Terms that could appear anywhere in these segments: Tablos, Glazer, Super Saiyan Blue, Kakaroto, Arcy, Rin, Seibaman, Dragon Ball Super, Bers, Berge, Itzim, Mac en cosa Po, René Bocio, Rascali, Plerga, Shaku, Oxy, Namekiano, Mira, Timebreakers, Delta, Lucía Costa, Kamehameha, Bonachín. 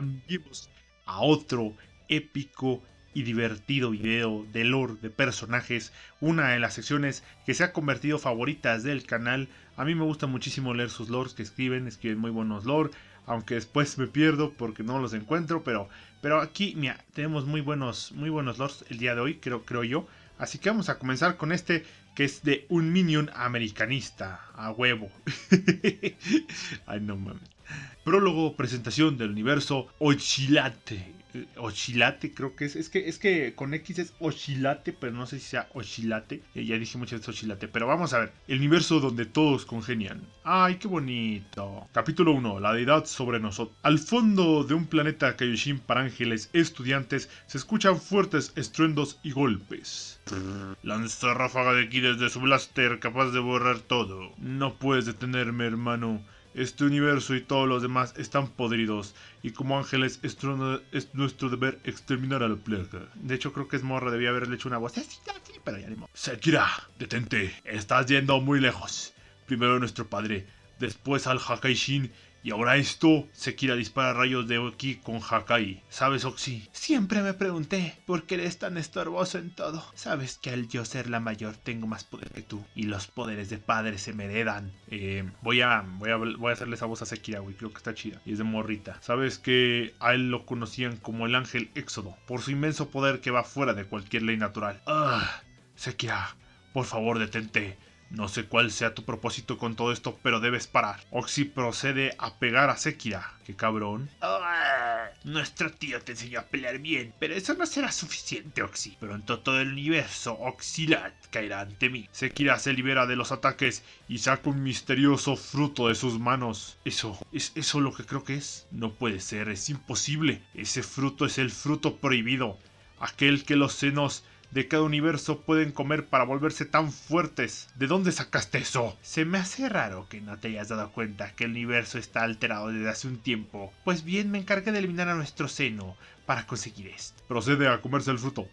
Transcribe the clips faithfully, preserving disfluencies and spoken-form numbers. cambiemos a otro épico y divertido video de lore de personajes, una de las secciones que se ha convertido favoritas del canal. A mí me gusta muchísimo leer sus lores que escriben, escriben muy buenos lore, aunque después me pierdo porque no los encuentro, pero, pero aquí mira, tenemos muy buenos, muy buenos lores el día de hoy, creo, creo yo. Así que vamos a comenzar con este, que es de un minion americanista, a huevo. Ay, no mames. Prólogo, presentación del universo Oxilate. Oxilate creo que es, es que es que con X es Oxilate, pero no sé si sea Oxilate, eh, ya dije muchas veces Oxilate, pero vamos a ver, el universo donde todos congenian. Ay, qué bonito. Capítulo uno, la deidad sobre nosotros. Al fondo de un planeta Kayushin para ángeles estudiantes se escuchan fuertes estruendos y golpes. Lanza ráfaga de ki desde su blaster, capaz de borrar todo. No puedes detenerme, hermano. Este universo y todos los demás están podridos, y como ángeles es, es nuestro deber exterminar a la plerga. De hecho creo que es morra, debía haberle hecho una voz así, así, pero ya ni modo. Sekira, detente, estás yendo muy lejos. Primero nuestro padre, después al Hakai Shin, y ahora esto. Sekira dispara rayos de Oki con Hakai. ¿Sabes, Oxy? Siempre me pregunté por qué eres tan estorboso en todo. Sabes que al yo ser la mayor tengo más poder que tú, y los poderes de padre se me heredan. Eh, voy a, voy a, voy a hacerle esa voz a Sekira, güey, creo que está chida. Y es de morrita. Sabes que a él lo conocían como el Ángel Éxodo, por su inmenso poder que va fuera de cualquier ley natural. Ah, Sekira, por favor detente. No sé cuál sea tu propósito con todo esto, pero debes parar. Oxy procede a pegar a Sekira. ¡Qué cabrón! Oh, nuestro tío te enseñó a pelear bien, pero eso no será suficiente, Oxy. Pronto todo el universo Oxylad caerá ante mí. Sekira se libera de los ataques y saca un misterioso fruto de sus manos. ¿Eso es eso lo que creo que es? No puede ser, es imposible. Ese fruto es el fruto prohibido, aquel que los senos de cada universo pueden comer para volverse tan fuertes. ¿De dónde sacaste eso? Se me hace raro que no te hayas dado cuenta que el universo está alterado desde hace un tiempo. Pues bien, me encargué de eliminar a nuestro seno para conseguir esto. Procede a comerse el fruto.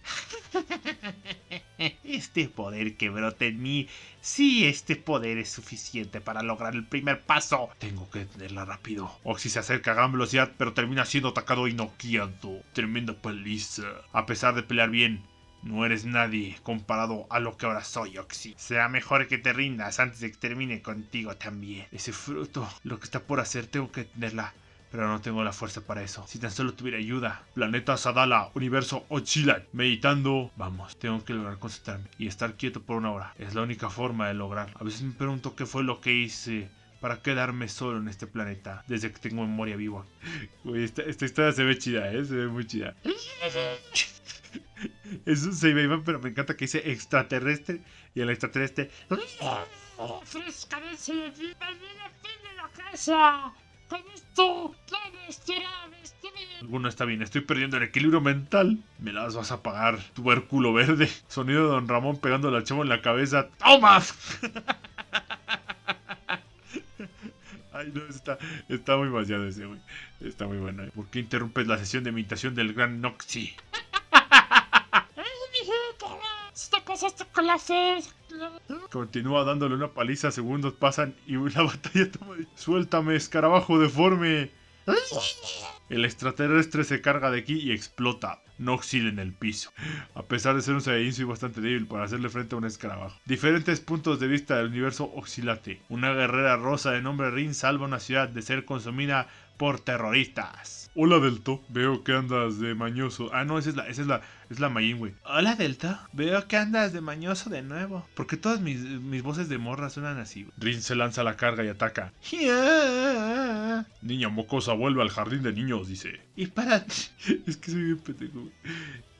Este poder que brota en mí, sí, este poder es suficiente para lograr el primer paso. Tengo que detenerla rápido. Oxy se acerca a gran velocidad, pero termina siendo atacado y noqueado. Tremenda paliza. A pesar de pelear bien, no eres nadie comparado a lo que ahora soy, Oxy. Será mejor que te rindas antes de que termine contigo también. Ese fruto, lo que está por hacer, tengo que tenerla, pero no tengo la fuerza para eso. Si tan solo tuviera ayuda. Planeta Sadala, universo Ochilan. Meditando, vamos, tengo que lograr concentrarme y estar quieto por una hora. Es la única forma de lograr. A veces me pregunto qué fue lo que hice para quedarme solo en este planeta desde que tengo memoria viva. Uy, esta, esta historia se ve chida, ¿eh? Se ve muy chida. Es un Seibaman, pero me encanta que dice extraterrestre. Y el extraterrestre fresca de Seibaman, de la casa. Con esto, alguno está bien, estoy perdiendo el equilibrio mental. Me las vas a pagar, tubérculo verde. Sonido de Don Ramón pegando al chavo en la cabeza. ¡Toma! Ay, no, está, está muy vaciado ese, güey. Está muy bueno, ¿eh? ¿Por qué interrumpes la sesión de meditación del gran Noxi? Continúa dándole una paliza, segundos pasan y la batalla toma... Suéltame, escarabajo deforme. El extraterrestre se carga de aquí y explota. Noxi en el piso. A pesar de ser un Saiyajin, soy bastante débil para hacerle frente a un escarabajo. Diferentes puntos de vista del universo Oxilate. Una guerrera rosa de nombre Rin salva una ciudad de ser consumida por terroristas. Hola, Delta. Veo que andas de mañoso. Ah, no, esa es la, esa es la, es la Mayin, güey. Hola, Delta. Veo que andas de mañoso de nuevo. Porque todas mis, mis voces de morra suenan así, güey. Rin se lanza a la carga y ataca. Yeah. Niña mocosa, vuelve al jardín de niños, dice. Y para... es que soy bien pendejo, güey.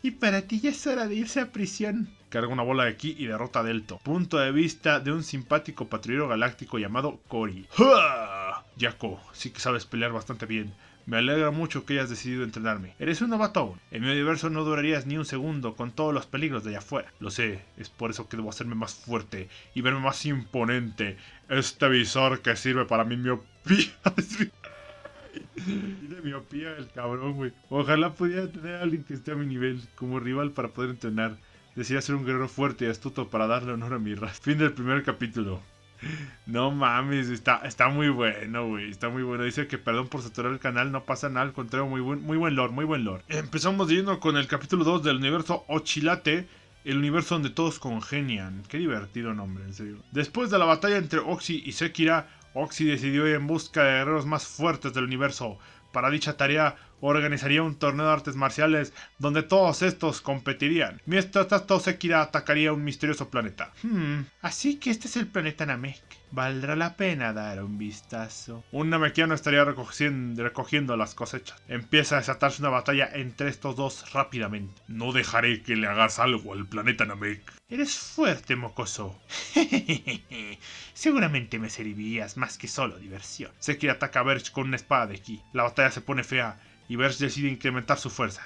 Y para ti ya es hora de irse a prisión. Carga una bola de ki y derrota a Delta. Punto de vista de un simpático patrullero galáctico llamado Cory. ¡Ja! Yaco, sí que sabes pelear bastante bien. Me alegra mucho que hayas decidido entrenarme. Eres un novato aún. En mi universo no durarías ni un segundo con todos los peligros de allá afuera. Lo sé, es por eso que debo hacerme más fuerte y verme más imponente. Este visor que sirve para mi miopía. Tiene miopía el cabrón, güey. Ojalá pudiera tener a alguien que esté a mi nivel como rival para poder entrenar. Decidí ser un guerrero fuerte y astuto para darle honor a mi raza. Fin del primer capítulo. No mames, está, está muy bueno, güey. Está muy bueno. Dice que perdón por saturar el canal, no pasa nada, al contrario, muy buen, muy buen lore, muy buen lore. Empezamos de lleno con el capítulo dos del universo Oxilate, el universo donde todos congenian. Qué divertido nombre, en serio. Después de la batalla entre Oxy y Sekira, Oxy decidió ir en busca de guerreros más fuertes del universo. Para dicha tarea organizaría un torneo de artes marciales donde todos estos competirían. Mientras tanto, Sekira atacaría un misterioso planeta. Hmm, así que este es el planeta Namek. Valdrá la pena dar un vistazo. Un Namekiano estaría recogiendo, recogiendo las cosechas. Empieza a desatarse una batalla entre estos dos rápidamente. No dejaré que le hagas algo al planeta Namek. Eres fuerte, mocoso. Seguramente me servirías más que solo diversión. Sekira ataca a Berge con una espada de ki. La batalla se pone fea y Bers decide incrementar su fuerza.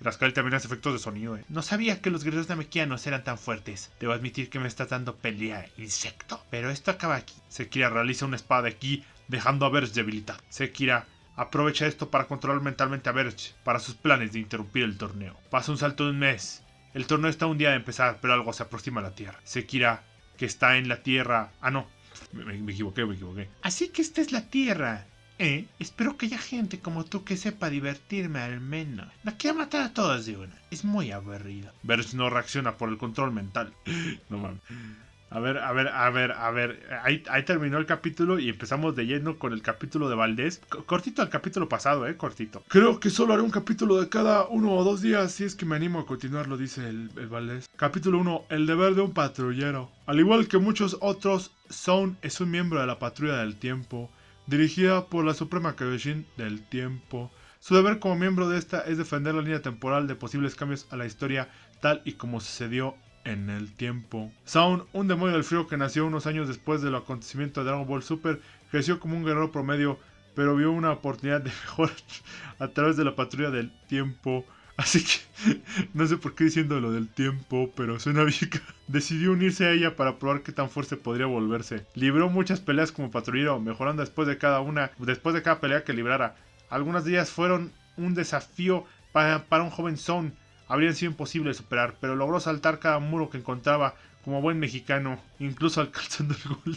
Las cuales también hace efectos de sonido, eh. No sabía que los guerreros namekianos eran tan fuertes. Debo admitir que me está dando pelea, insecto. Pero esto acaba aquí. Sekira realiza una espada de ki, dejando a Bers debilitado. Sekira aprovecha esto para controlar mentalmente a Bers para sus planes de interrumpir el torneo. Pasa un salto de un mes. El torneo está un día de empezar, pero algo se aproxima a la Tierra. Sekira, que está en la Tierra... Ah, no. Me, me, me equivoqué, me equivoqué. Así que esta es la Tierra. Eh, espero que haya gente como tú que sepa divertirme al menos. No quiero matar a todos de una. Es muy aburrido. Bers no reacciona por el control mental. No mames. A ver, a ver, a ver, a ver. Ahí, ahí terminó el capítulo y empezamos de lleno con el capítulo de Valdés. C- cortito al capítulo pasado, eh, cortito. Creo que solo haré un capítulo de cada uno o dos días, si es que me animo a continuarlo, dice el, el Valdés. Capítulo uno, el deber de un patrullero. Al igual que muchos otros, Sound es un miembro de la patrulla del tiempo, dirigida por la Suprema Kayushin del tiempo. Su deber como miembro de esta es defender la línea temporal de posibles cambios a la historia, tal y como sucedió en el tiempo. Sound, un demonio del frío que nació unos años después del acontecimiento de Dragon Ball Super, creció como un guerrero promedio, pero vio una oportunidad de mejora a través de la patrulla del tiempo. Así que, no sé por qué diciendo lo del tiempo, pero suena vica. Decidió unirse a ella para probar qué tan fuerte podría volverse. Libró muchas peleas como patrullero, mejorando después de cada una, después de cada pelea que librara. Algunas de ellas fueron un desafío para, para un joven Sound. Habrían sido imposibles de superar, pero logró saltar cada muro que encontraba como buen mexicano, incluso alcanzando el gol.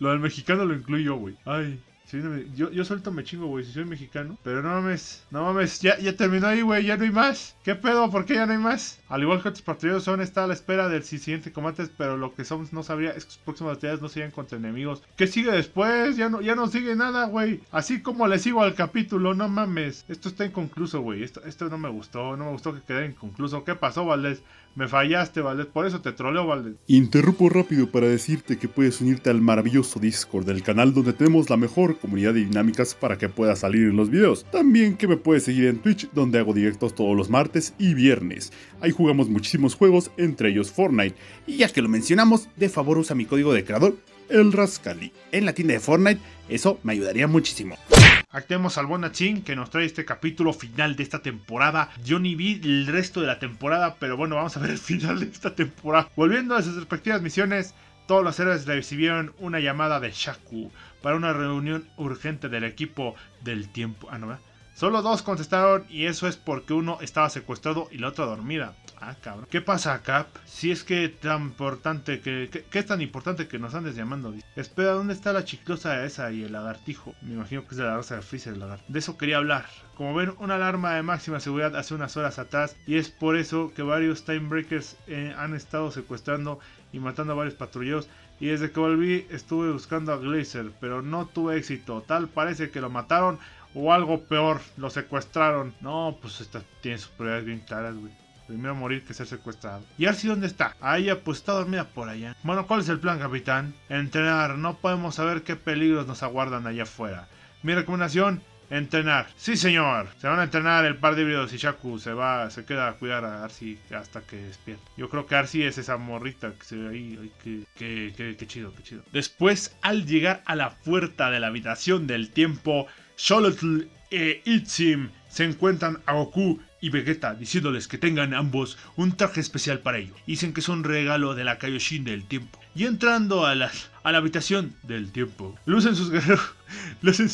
Lo del mexicano lo incluyo, güey. Ay, si me... yo, yo suelto me chingo, güey, si soy mexicano. Pero no mames, no mames, ya, ya terminó ahí, güey, ya no hay más. ¿Qué pedo? ¿Por qué ya no hay más? Al igual que otros partidos, Son está a la espera del siguiente combate, pero lo que Son no sabría es que sus próximas batallas no serían contra enemigos. ¿Qué sigue después? Ya no, ya no sigue nada, güey. Así como le sigo al capítulo, no mames. Esto está inconcluso, güey. Esto, esto no me gustó, no me gustó que quedara inconcluso. ¿Qué pasó, Valdés? Me fallaste, Valdés, por eso te troleo, Valdés. Interrumpo rápido para decirte que puedes unirte al maravilloso Discord del canal donde tenemos la mejor comunidad de dinámicas para que puedas salir en los videos. También que me puedes seguir en Twitch, donde hago directos todos los martes y viernes. Ahí jugamos muchísimos juegos, entre ellos Fortnite. Y ya que lo mencionamos, de favor usa mi código de creador, el Rascali, en la tienda de Fortnite. Eso me ayudaría muchísimo. Aquí tenemos al Bonachín que nos trae este capítulo final de esta temporada. Yo ni vi el resto de la temporada, pero bueno, vamos a ver el final de esta temporada. Volviendo a sus respectivas misiones, todos los héroes recibieron una llamada de Shaku para una reunión urgente del equipo del tiempo. Ah, no, ¿verdad? Solo dos contestaron y eso es porque uno estaba secuestrado y la otra dormida. Ah, cabrón. ¿Qué pasa, Cap? Si es que tan importante que... que, que es tan importante que nos andes llamando. Espera, ¿dónde está la chiclosa esa y el lagartijo? Me imagino que es de la raza de Freezer, el lagartijo. De eso quería hablar. Como ven, una alarma de máxima seguridad hace unas horas atrás y es por eso que varios Timebreakers eh, han estado secuestrando y matando a varios patrulleros. Y desde que volví estuve buscando a Glazer, pero no tuve éxito. Tal parece que lo mataron o algo peor, lo secuestraron. No, pues esta tiene sus prioridades bien claras, güey. Primero morir que ser secuestrado. ¿Y Arcy dónde está? Ah, ella pues está dormida por allá. Bueno, ¿cuál es el plan, capitán? Entrenar. No podemos saber qué peligros nos aguardan allá afuera. Mi recomendación, entrenar. Sí, señor. Se van a entrenar el par de híbridos y Shaku se va, se queda a cuidar a Arcy hasta que despierte. Yo creo que Arcy es esa morrita que se ve ahí. Ay, qué, qué, qué, qué chido, qué chido. Después, al llegar a la puerta de la habitación del tiempo, Xólotl e Itzim se encuentran a Goku y Vegeta diciéndoles que tengan ambos un traje especial para ellos. Dicen que es un regalo de la Kaioshin del tiempo. Y entrando a la, a la habitación del tiempo, lucen sus guerreros. Lucen,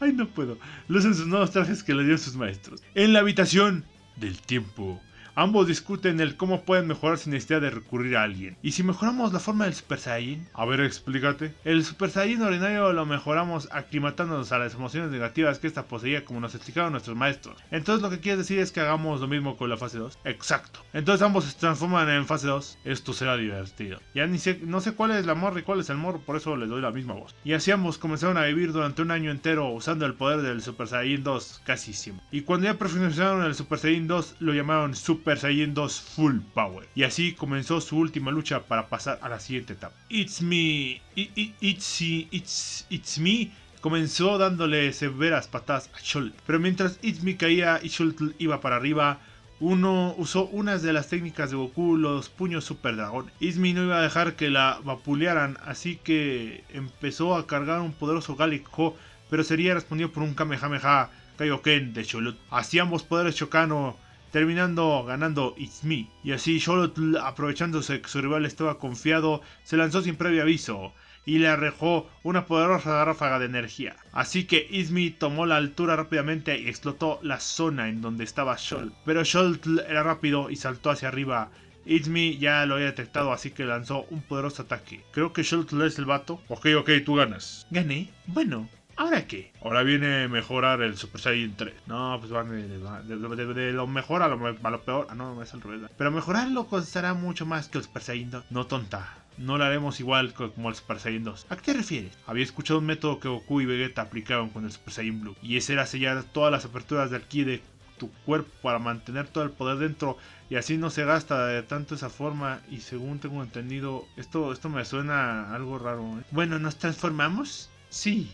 ay, no puedo. Lucen sus nuevos trajes que les dieron sus maestros. En la habitación del tiempo Ambos discuten el cómo pueden mejorar sin necesidad de recurrir a alguien. ¿Y si mejoramos la forma del Super Saiyan? A ver, explícate. El Super Saiyan ordinario lo mejoramos aclimatándonos a las emociones negativas que esta poseía, como nos explicaron nuestros maestros. Entonces lo que quieres decir es que hagamos lo mismo con la fase dos. Exacto. Entonces ambos se transforman en fase dos. Esto será divertido. Ya ni sé, no sé cuál es la morra y cuál es el morro, por eso les doy la misma voz. Y así ambos comenzaron a vivir durante un año entero usando el poder del Super Saiyan dos casi siempre. Y cuando ya perfeccionaron el Super Saiyan dos, lo llamaron Super Saiyan dos Full Power. Y así comenzó su última lucha para pasar a la siguiente etapa. It's me, it, it, it's, it's, it's me. Comenzó dándole severas patadas a Xólotl, pero mientras It's me caía y Xólotl iba para arriba, uno usó unas de las técnicas de Goku, los puños super dragón. Izmi no iba a dejar que la vapulearan, así que empezó a cargar un poderoso Gallic Ho, pero sería respondido por un Kamehameha Kaioken de Xólotl. Así ambos poderes chocano, terminando ganando Izmi. Y así Xólotl, aprovechándose que su rival estaba confiado, se lanzó sin previo aviso y le arrojó una poderosa ráfaga de energía. Así que Izmi tomó la altura rápidamente y explotó la zona en donde estaba Xólotl. Pero Xólotl era rápido y saltó hacia arriba. Izmi ya lo había detectado, así que lanzó un poderoso ataque. Creo que Xólotl es el vato. Ok, ok, tú ganas. ¿Gané? Bueno, ¿ahora qué? Ahora viene mejorar el Super Saiyan tres. No, pues van de, de, de, de lo mejor a lo, a lo peor. Ah, no, es al revés. Pero mejorarlo costará mucho más que el Super Saiyan dos. No, tonta. No lo haremos igual como el Super Saiyan dos. ¿A qué te refieres? Había escuchado un método que Goku y Vegeta aplicaron con el Super Saiyan Blue, y ese era sellar todas las aperturas de aquí de tu cuerpo para mantener todo el poder dentro, y así no se gasta de tanto esa forma. Y según tengo entendido, esto, esto me suena algo raro, ¿eh? Bueno, ¿nos transformamos? Sí.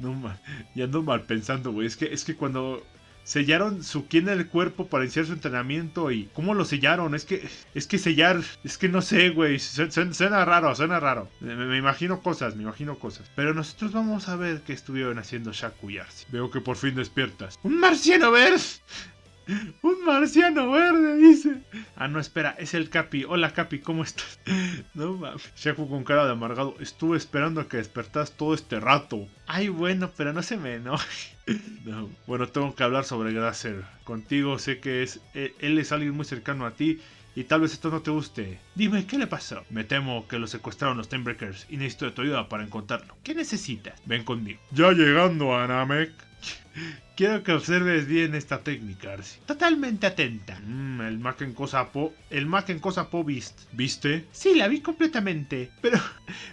No mal, ya ando mal pensando, güey. Es que, es que cuando sellaron su ki en el cuerpo para iniciar su entrenamiento, y cómo lo sellaron, es que es que sellar, es que no sé, güey, suena, suena raro, suena raro. Me, me imagino cosas, me imagino cosas. Pero nosotros vamos a ver qué estuvieron haciendo Shaku y Arcy. Veo que por fin despiertas. ¡Un marciano Bers! Un marciano verde, dice. Ah, no, espera, es el Capi. Hola, Capi, ¿cómo estás? No mames. Shaku con cara de amargado. Estuve esperando a que despertas todo este rato. Ay, bueno, pero no se me enoje. No. Bueno, tengo que hablar sobre Glazer contigo. Sé que es él es alguien muy cercano a ti, y tal vez esto no te guste. Dime, ¿qué le pasó? Me temo que lo secuestraron los Timebreakers, y necesito de tu ayuda para encontrarlo. ¿Qué necesitas? Ven conmigo. Ya llegando a Namek. Quiero que observes bien esta técnica, Arcy. Totalmente atenta. Mm, el Mac en cosa Po. El Mac en cosa Po viste. ¿Viste? Sí, la vi completamente. Pero,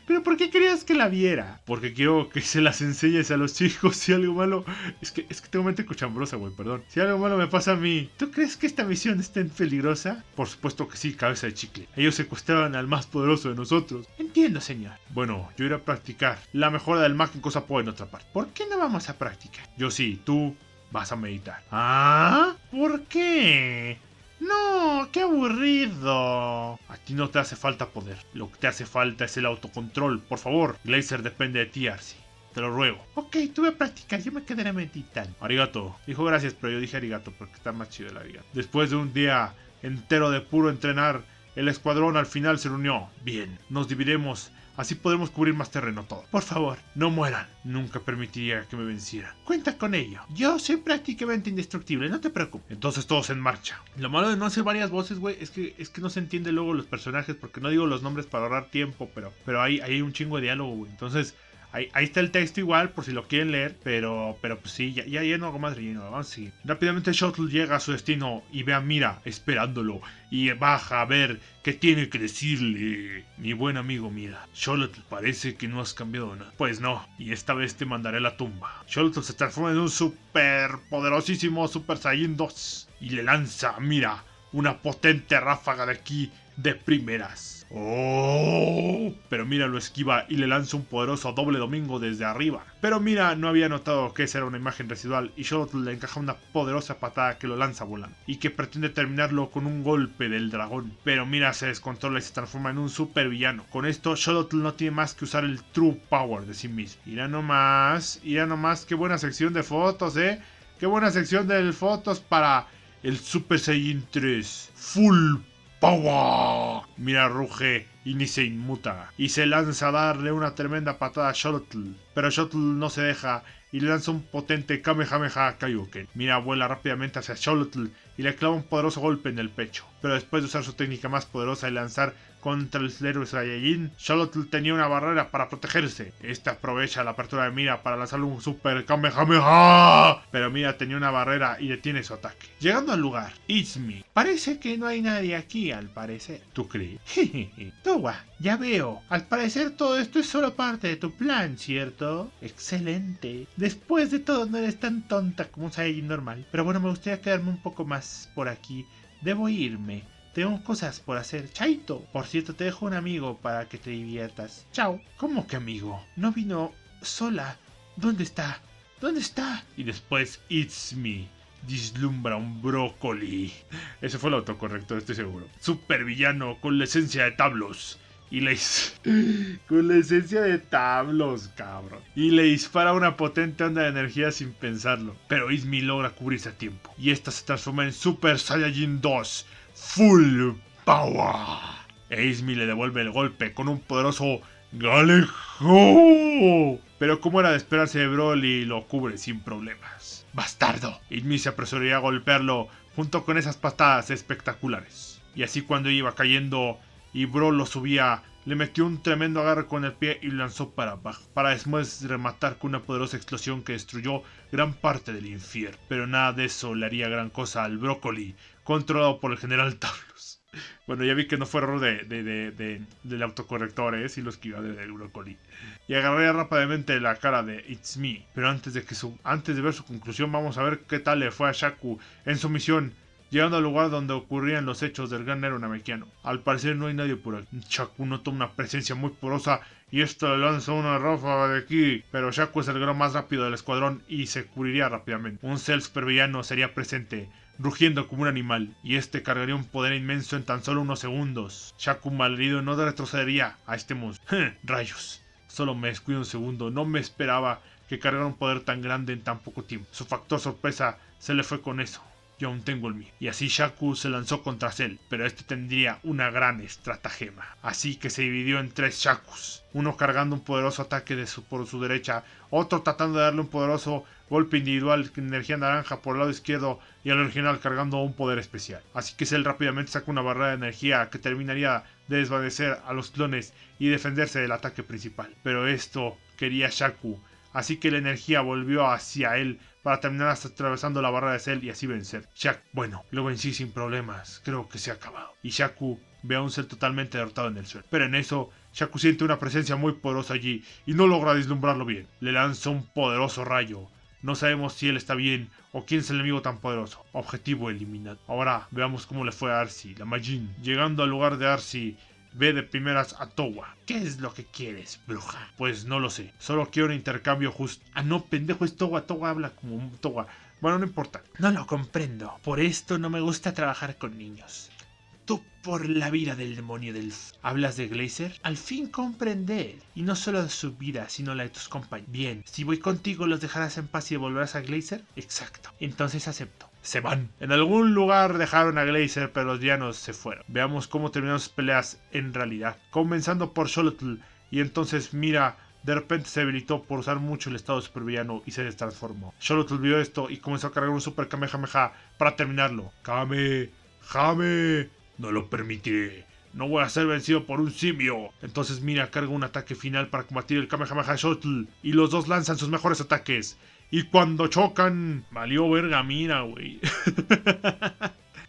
pero ¿por qué querías que la viera? Porque quiero que se las enseñes a los chicos. Si algo malo... Es que, es que tengo mente cochambrosa, güey, perdón. Si algo malo me pasa a mí. ¿Tú crees que esta misión es tan peligrosa? Por supuesto que sí, cabeza de chicle. Ellos secuestraban al más poderoso de nosotros. Entiendo, señor. Bueno, yo iré a practicar la mejora del Mac en cosa Po en otra parte. ¿Por qué no vamos a practicar? Yo sí, tú vas a meditar. ¿Ah? ¿Por qué? No, qué aburrido. A ti no te hace falta poder. Lo que te hace falta es el autocontrol. Por favor, Glazer depende de ti, Arcy. Te lo ruego. Ok, tú ve a practicar. Yo me quedaré meditando. Arigato. Dijo gracias, pero yo dije arigato porque está más chido el arigato. Después de un día entero de puro entrenar, el escuadrón al final se reunió. Bien, nos dividiremos. Así podremos cubrir más terreno todo. Por favor, no mueran. Nunca permitiría que me vencieran. Cuenta con ello. Yo soy prácticamente indestructible, no te preocupes. Entonces todos en marcha. Lo malo de no hacer varias voces, güey, es que, es que no se entiende luego los personajes, porque no digo los nombres para ahorrar tiempo, pero, pero hay, hay un chingo de diálogo, güey. Entonces... Ahí, ahí está el texto igual, por si lo quieren leer, pero pero pues sí, ya, ya lleno algo más relleno, vamos a seguir. Rápidamente Xólotl llega a su destino y ve a Mira esperándolo, y baja a ver qué tiene que decirle. Mi buen amigo Mira, Xólotl, parece que no has cambiado nada. Pues no, y esta vez te mandaré a la tumba. Xólotl se transforma en un super poderosísimo Super Saiyan dos, y le lanza a Mira una potente ráfaga de ki de primeras. Oh, pero Mira lo esquiva y le lanza un poderoso doble domingo desde arriba. Pero Mira no había notado que esa era una imagen residual, y Xólotl le encaja una poderosa patada que lo lanza volando, y que pretende terminarlo con un golpe del dragón. Pero Mira se descontrola y se transforma en un super villano. Con esto Xólotl no tiene más que usar el True Power de sí mismo. Irá nomás, irá nomás, qué buena sección de fotos, eh. Qué buena sección de fotos para el Super Saiyan tres Full Power. Mira ruge y ni se inmuta, y se lanza a darle una tremenda patada a Xólotl, pero Xólotl no se deja y le lanza un potente Kamehameha Kaioken. Mira vuela rápidamente hacia Xólotl y le clava un poderoso golpe en el pecho, pero después de usar su técnica más poderosa y lanzar contra el héroe Saiyajin, Xólotl tenía una barrera para protegerse. Este aprovecha la apertura de Mira para lanzarle un super Kamehameha, pero Mira tenía una barrera y detiene su ataque. Llegando al lugar, Itzim, parece que no hay nadie aquí al parecer. ¿Tú crees? Towa, ya veo, al parecer todo esto es solo parte de tu plan, ¿cierto? Excelente. Después de todo no eres tan tonta como un Saiyajin normal, pero bueno, me gustaría quedarme un poco más por aquí. Debo irme. Tengo cosas por hacer. ¡Chaito! Por cierto, te dejo un amigo para que te diviertas. ¡Chao! ¿Cómo que amigo? No vino sola. ¿Dónde está? ¿Dónde está? Y después, It's Me vislumbra un brócoli. Ese fue el autocorrector, estoy seguro. Supervillano con la esencia de tablos. Y le con la esencia de tablos, cabrón. Y le dispara una potente onda de energía sin pensarlo. Pero Izmi logra cubrirse a tiempo. Y esta se transforma en Super Saiyajin dos. Full Power. E Izmi le devuelve el golpe con un poderoso Galejo. Pero como era de esperarse, Broly lo cubre sin problemas. Bastardo. Izmi se apresuraría a golpearlo junto con esas patadas espectaculares. Y así cuando iba cayendo y Broly lo subía, le metió un tremendo agarre con el pie y lo lanzó para abajo, para después rematar con una poderosa explosión que destruyó gran parte del infierno. Pero nada de eso le haría gran cosa al brócoli, controlado por el general Tablos. Bueno, ya vi que no fue error de, de, de, de, del autocorrector, ¿eh? Si lo esquivaba del brócoli. Y agarré rápidamente la cara de It's Me. Pero antes de, que su, antes de ver su conclusión, vamos a ver qué tal le fue a Shaku en su misión. Llegando al lugar donde ocurrían los hechos del gran héroe Namekiano. Al parecer no hay nadie por aquí. Shaku nota una presencia muy porosa y esto le lanza una ráfaga de ki. Pero Shaku es el gran más rápido del escuadrón y se cubriría rápidamente. Un ser supervillano sería presente, rugiendo como un animal, y este cargaría un poder inmenso en tan solo unos segundos. Shaku malherido no retrocedería a este monstruo. Rayos, solo me descuido un segundo, no me esperaba que cargara un poder tan grande en tan poco tiempo. Su factor sorpresa se le fue con eso. Yo aún tengo el mío. Y así Shaku se lanzó contra Cell, pero este tendría una gran estratagema. Así que se dividió en tres Shakus. Uno cargando un poderoso ataque de su, por su derecha, otro tratando de darle un poderoso golpe individual con energía naranja por el lado izquierdo y al original cargando un poder especial. Así que Cell rápidamente sacó una barrera de energía que terminaría de desvanecer a los clones y defenderse del ataque principal. Pero esto quería Shaku. Así que la energía volvió hacia él para terminar hasta atravesando la barrera de Cell y así vencer. Shaku, bueno, lo vencí sin problemas, creo que se ha acabado. Y Shaku ve a un Cell totalmente derrotado en el suelo. Pero en eso, Shaku siente una presencia muy poderosa allí y no logra deslumbrarlo bien. Le lanza un poderoso rayo. No sabemos si él está bien o quién es el enemigo tan poderoso. Objetivo eliminado. Ahora veamos cómo le fue a Arcy, la Majin. Llegando al lugar de Arcy, ve de primeras a Towa. ¿Qué es lo que quieres, bruja? Pues no lo sé. Solo quiero un intercambio justo. Ah, no, pendejo, es Towa. Towa habla como un Towa. Bueno, no importa. No lo comprendo. Por esto no me gusta trabajar con niños. Tú, por la vida del demonio del... ¿Hablas de Glazer? Al fin comprender. Y no solo de su vida, sino la de tus compañeros. Bien, si voy contigo, ¿los dejarás en paz y devolverás a Glazer? Exacto. Entonces acepto. Se van. En algún lugar dejaron a Glazer, pero los villanos se fueron. Veamos cómo terminaron sus peleas en realidad. Comenzando por Xólotl, y entonces Mira de repente se debilitó por usar mucho el estado supervillano y se destransformó. Xólotl vio esto y comenzó a cargar un super Kamehameha para terminarlo. Kame, Kame, no lo permitiré. No voy a ser vencido por un simio. Entonces Mira carga un ataque final para combatir el Kamehameha Xólotl y los dos lanzan sus mejores ataques. Y cuando chocan, valió verga Mira, güey.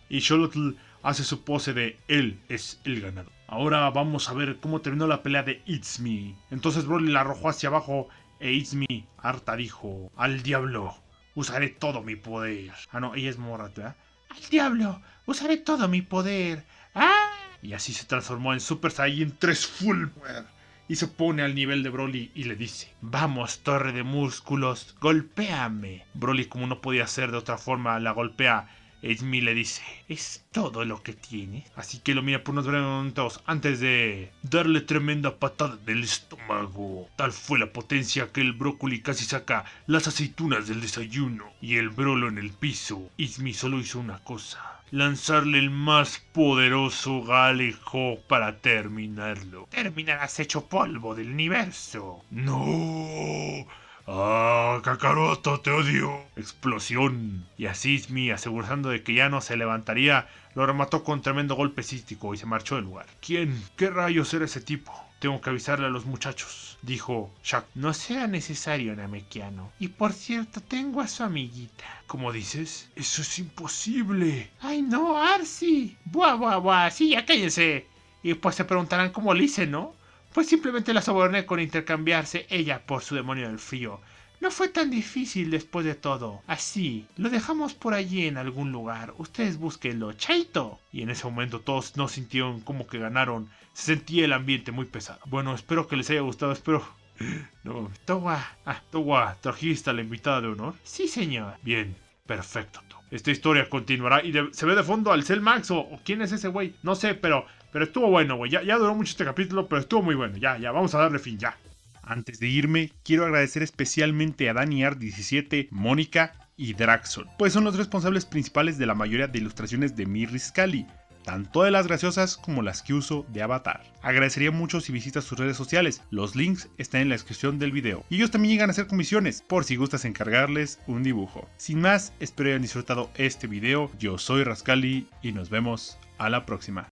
Y Xólotl hace su pose de él es el ganado. Ahora vamos a ver cómo terminó la pelea de It's Me. Entonces Broly la arrojó hacia abajo e It's Me harta dijo: al diablo, usaré todo mi poder. Ah, no, ella es morra, ¿verdad? Al diablo, usaré todo mi poder. ¡Ah! Y así se transformó en Super Saiyan tres Full Power. Y se pone al nivel de Broly y le dice: vamos, torre de músculos, golpéame. Broly, como no podía ser de otra forma, la golpea. Izmi le dice: es todo lo que tiene. Así que lo mira por unos breves momentos antes de darle tremenda patada del estómago. Tal fue la potencia que el brócoli casi saca las aceitunas del desayuno y el brolo en el piso. Izmi solo hizo una cosa: lanzarle el más poderoso galejo para terminarlo. Terminarás hecho polvo del universo. ¡No! ¡Ah, Kakaroto, te odio! Explosión. Y así Izmi, asegurando de que ya no se levantaría, lo remató con tremendo golpe cístico y se marchó del lugar. ¿Quién? ¿Qué rayos era ese tipo? Tengo que avisarle a los muchachos, dijo Shaku. No será necesario, Namekiano. Y por cierto, tengo a su amiguita. ¿Cómo dices? ¡Eso es imposible! ¡Ay no, Arcy! ¡Buah, buah, buah! ¡Sí, ya cállense! Y pues se preguntarán cómo le hice, ¿no? Pues simplemente la soborné con intercambiarse ella por su demonio del frío. No fue tan difícil después de todo. Así, lo dejamos por allí en algún lugar. Ustedes búsquenlo. ¡Chaito! Y en ese momento todos no sintieron como que ganaron. Se sentía el ambiente muy pesado. Bueno, espero que les haya gustado. Espero... No, Towa. Ah, Towa, ¿trajiste a la invitada de honor? Sí, señor. Bien, perfecto. Esta historia continuará. Y de... se ve de fondo al Cell Max o... ¿O quién es ese güey? No sé, pero... Pero estuvo bueno, güey. Ya, ya duró mucho este capítulo, pero estuvo muy bueno. Ya, ya, vamos a darle fin, ya. Antes de irme, quiero agradecer especialmente a Daniar diecisiete, Mónica y Draxon, pues son los responsables principales de la mayoría de ilustraciones de mi Riscali, tanto de las graciosas como las que uso de avatar. Agradecería mucho si visitas sus redes sociales, los links están en la descripción del video. Y ellos también llegan a hacer comisiones, por si gustas encargarles un dibujo. Sin más, espero hayan disfrutado este video, yo soy Rascali y nos vemos a la próxima.